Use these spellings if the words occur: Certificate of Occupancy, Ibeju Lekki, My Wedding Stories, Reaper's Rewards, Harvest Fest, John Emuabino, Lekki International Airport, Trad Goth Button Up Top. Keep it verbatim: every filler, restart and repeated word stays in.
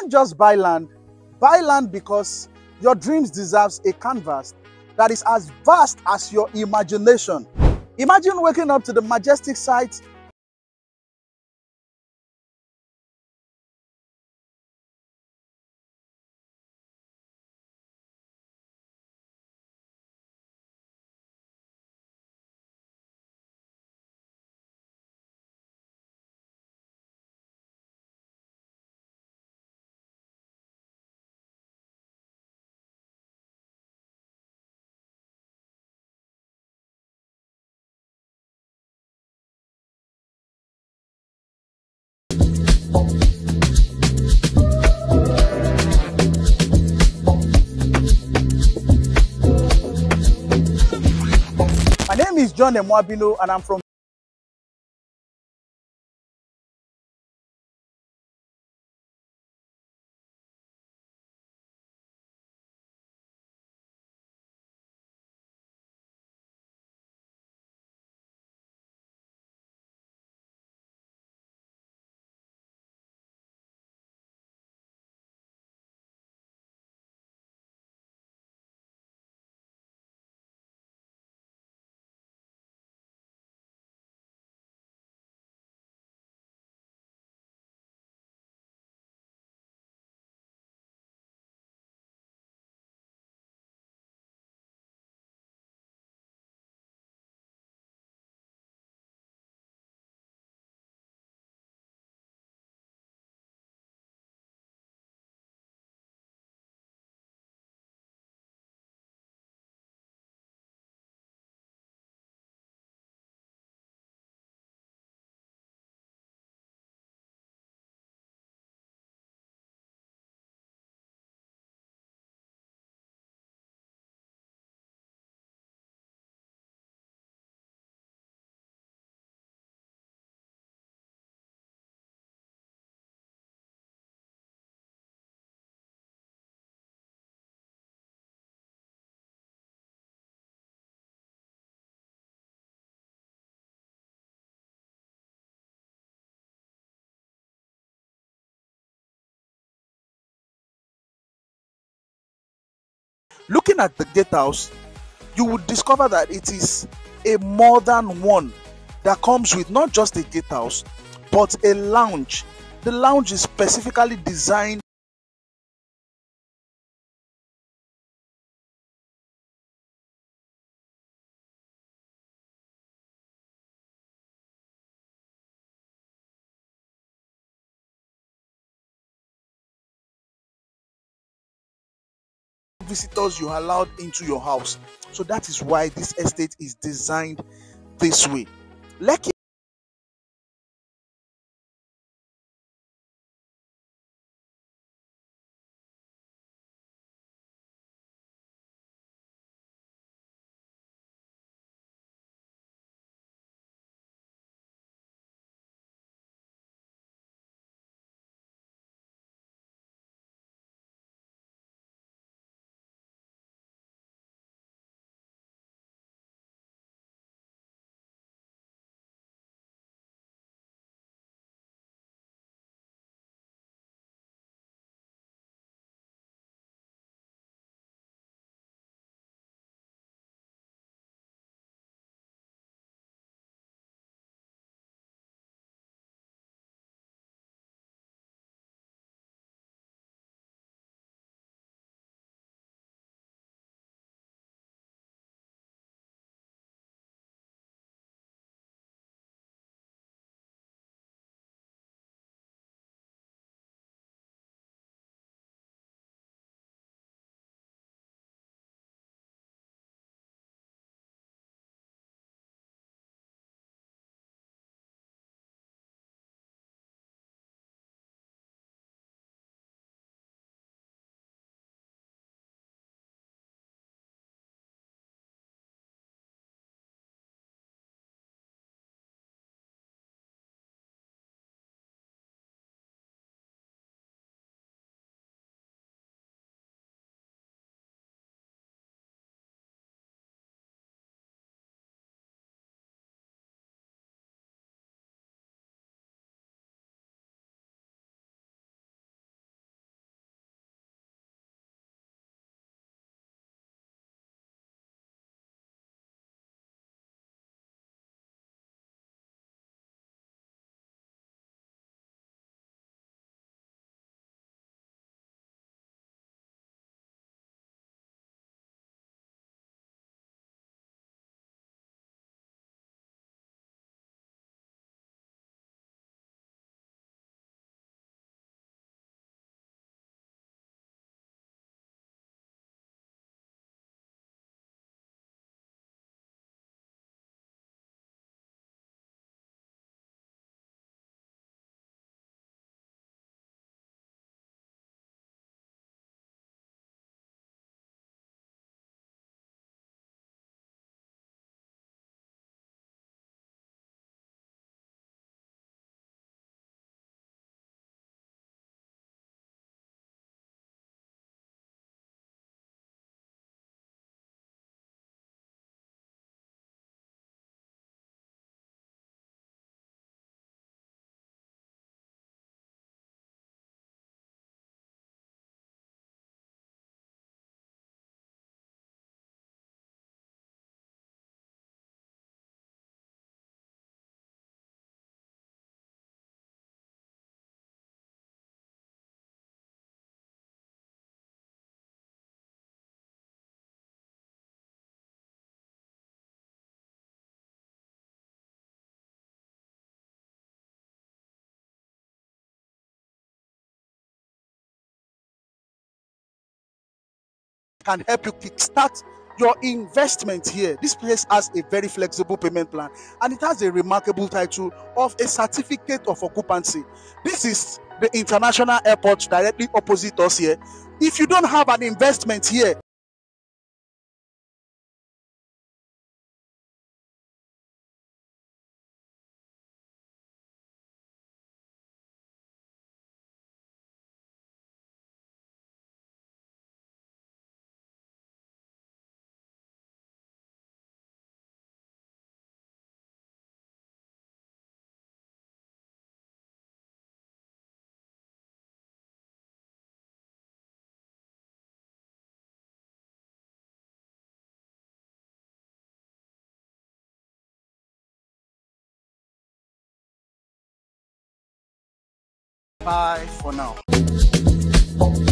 Don't just buy land. Buy land because your dreams deserves a canvas that is as vast as your imagination. Imagine waking up to the majestic sights . My name is John Emuabino and I'm from . Looking at the gatehouse, you would discover that it is a more than one that comes with not just a gatehouse, but a lounge. The lounge is specifically designed visitors you are allowed into your house. So that is why this estate is designed this way. Lekki can help you kickstart your investment here. This place has a very flexible payment plan, and it has a remarkable title of a certificate of occupancy. This is the international airport directly opposite us here. If you don't have an investment here, bye for now.